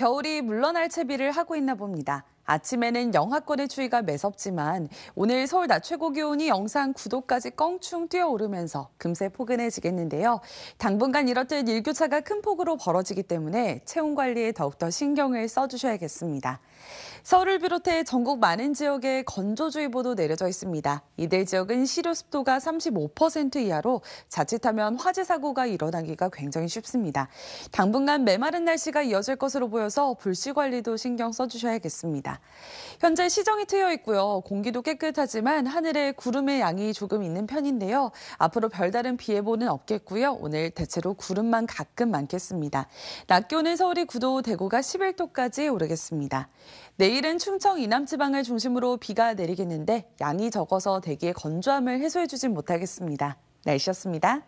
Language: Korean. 겨울이 물러날 채비를 하고 있나 봅니다. 아침에는 영하권의 추위가 매섭지만 오늘 서울 낮 최고 기온이 영상 9도까지 껑충 뛰어오르면서 금세 포근해지겠는데요. 당분간 이렇듯 일교차가 큰 폭으로 벌어지기 때문에 체온 관리에 더욱더 신경을 써주셔야겠습니다. 서울을 비롯해 전국 많은 지역에 건조주의보도 내려져 있습니다. 이들 지역은 시료 습도가 35% 이하로 자칫하면 화재 사고가 일어나기가 굉장히 쉽습니다. 당분간 메마른 날씨가 이어질 것으로 보여서 불씨 관리도 신경 써주셔야겠습니다. 현재 시정이 트여 있고요. 공기도 깨끗하지만 하늘에 구름의 양이 조금 있는 편인데요. 앞으로 별다른 비 예보는 없겠고요. 오늘 대체로 구름만 가끔 많겠습니다. 낮 기온은 서울이 9도, 대구가 11도까지 오르겠습니다. 내일은 충청 이남지방을 중심으로 비가 내리겠는데 양이 적어서 대기의 건조함을 해소해주진 못하겠습니다. 날씨였습니다.